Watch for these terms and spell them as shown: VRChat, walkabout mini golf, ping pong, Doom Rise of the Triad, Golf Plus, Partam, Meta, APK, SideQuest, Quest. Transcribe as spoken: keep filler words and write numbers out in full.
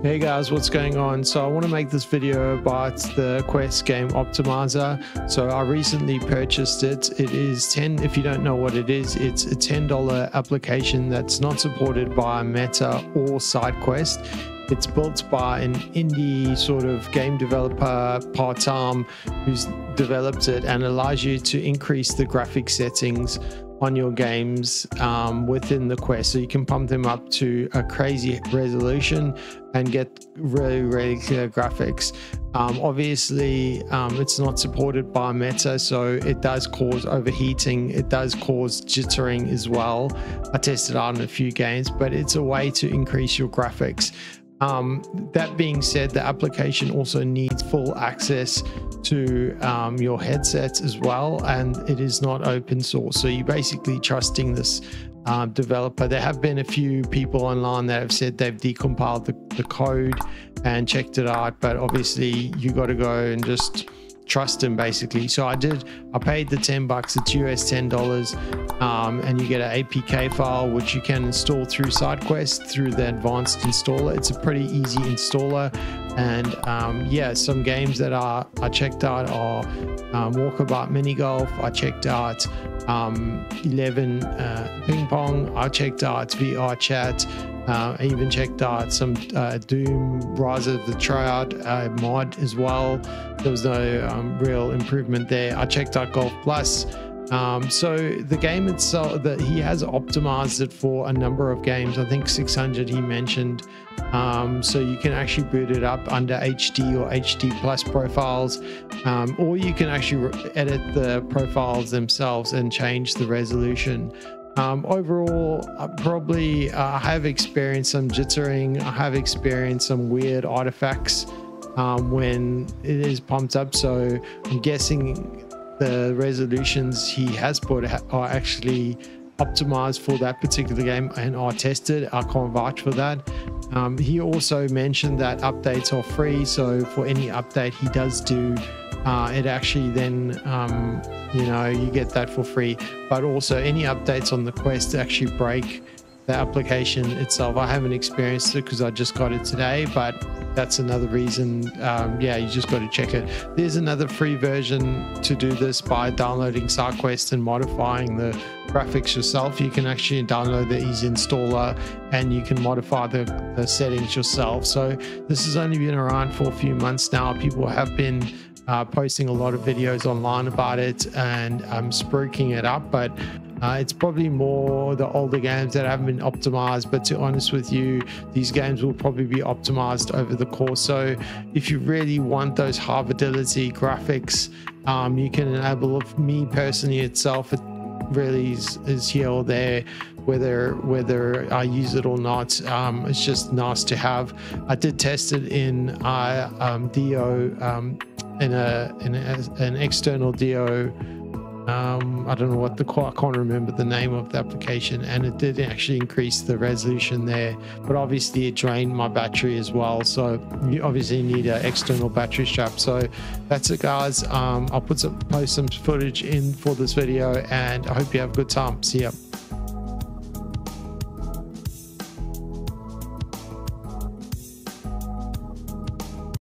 Hey guys, what's going on? So I want to make this video about the Quest game optimizer. So I recently purchased it. It is ten, if you don't know what it is, it's a ten dollar application that's not supported by Meta or SideQuest. It's built by an indie sort of game developer, Partam, who's developed it and allows you to increase the graphic settings on your games um, within the Quest. So you can pump them up to a crazy resolution and get really, really clear graphics. Um, obviously, um, it's not supported by Meta, so it does cause overheating. It does cause jittering as well. I tested out in a few games, but it's a way to increase your graphics. Um, that being said, the application also needs full access to um, your headsets as well, and it is not open source. So you're basically trusting this uh, developer. There have been a few people online that have said they've decompiled the, the code and checked it out, but obviously you got to go and just trust him basically. So I did, I paid the ten bucks, it's U S ten dollars, um, and you get an A P K file which you can install through SideQuest through the advanced installer. It's a pretty easy installer, and um, yeah, some games that I, I checked out are um, Walkabout Mini Golf, I checked out um, eleven uh, Ping Pong, I checked out V R Chat, uh, I even checked out some uh, Doom Rise of the Triad uh, mod as well. There was no um, real improvement there. I checked out Golf Plus. Um, so the game itself, that he has optimized it for a number of games, I think six hundred he mentioned, um, so you can actually boot it up under H D or H D plus profiles, um, or you can actually edit the profiles themselves and change the resolution. Um, overall, I probably uh, have experienced some jittering, I have experienced some weird artifacts um, when it is pumped up, so I'm guessing the resolutions he has put are actually optimized for that particular game and are tested. I can't vouch for that. Um, he also mentioned that updates are free, so for any update he does do, uh, it actually then, um, you know, you get that for free. But also any updates on the Quest actually break the application itself. I haven't experienced it because I just got it today, but that's another reason. Um, yeah, you just got to check it. There's another free version to do this by downloading SideQuest and modifying the graphics yourself. You can actually download the easy installer and you can modify the, the settings yourself. So this has only been around for a few months now. People have been uh, posting a lot of videos online about it and um, spruiking it up, but Uh, it's probably more the older games that haven't been optimized, but to be honest with you, these games will probably be optimized over the course. So if you really want those high fidelity graphics, um, you can enable me personally itself. It really is, is here or there, whether whether I use it or not. Um, it's just nice to have. I did test it in uh, um, D O, um, in, a, in a, an external D O. Um, I don't know what the, I can't remember the name of the application, and it did actually increase the resolution there, but obviously it drained my battery as well. So you obviously need an external battery strap. So that's it guys. Um, I'll put some, post some footage in for this video, and I hope you have a good time. See ya.